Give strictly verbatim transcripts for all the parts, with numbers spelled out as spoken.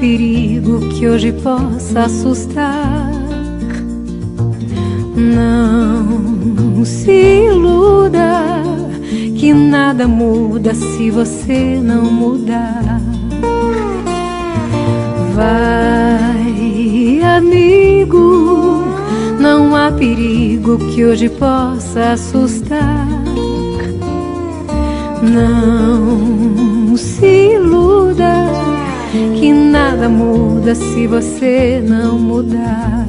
perigo que hoje possa assustar. Não se iluda que nada muda se você não mudar. Vai, amigo, não há perigo que hoje possa assustar. Não se iluda que nada muda se você não mudar.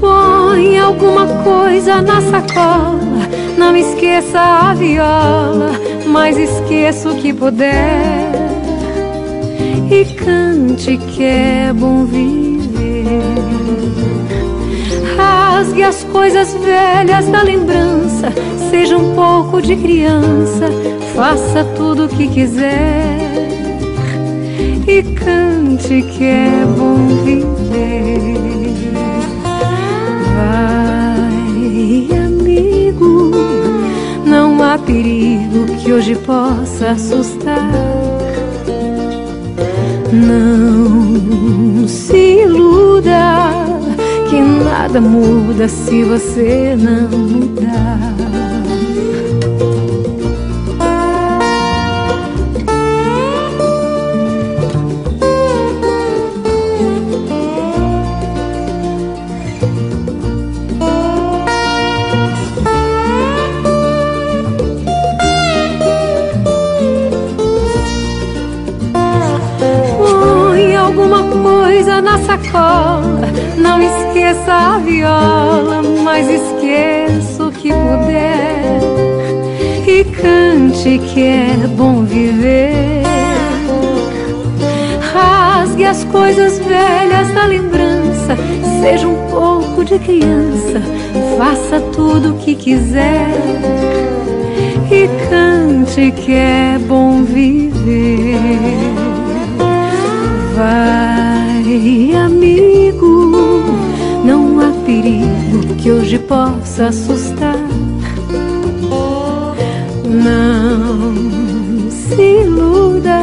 Põe alguma coisa na sacola, não esqueça a viola, mas esqueça o que puder, e cante que é bom viver. Rasgue as coisas velhas da lembrança, seja um pouco de criança, faça tudo o que quiser, e cante que é bom viver. Vai, amigo, não há perigo que hoje possa assustar. Não se iluda que nada muda se você não mudar. Não esqueça a viola, mas esqueça o que puder, e cante que é bom viver. Rasgue as coisas velhas da lembrança, seja um pouco de criança, faça tudo o que quiser, e cante que é bom viver. Vai, amigo, não há perigo que hoje possa assustar. Não se iluda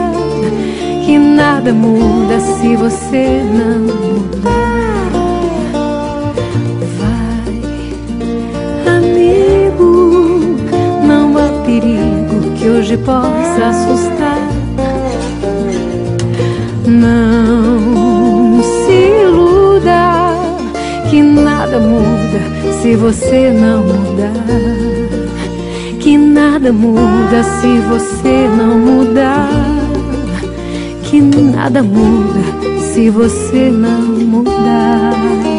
que nada muda se você não mudar. Vai, amigo, não há perigo que hoje possa assustar. Não se iluda que nada muda se você não mudar. Que nada muda se você não mudar. Que nada muda se você não mudar.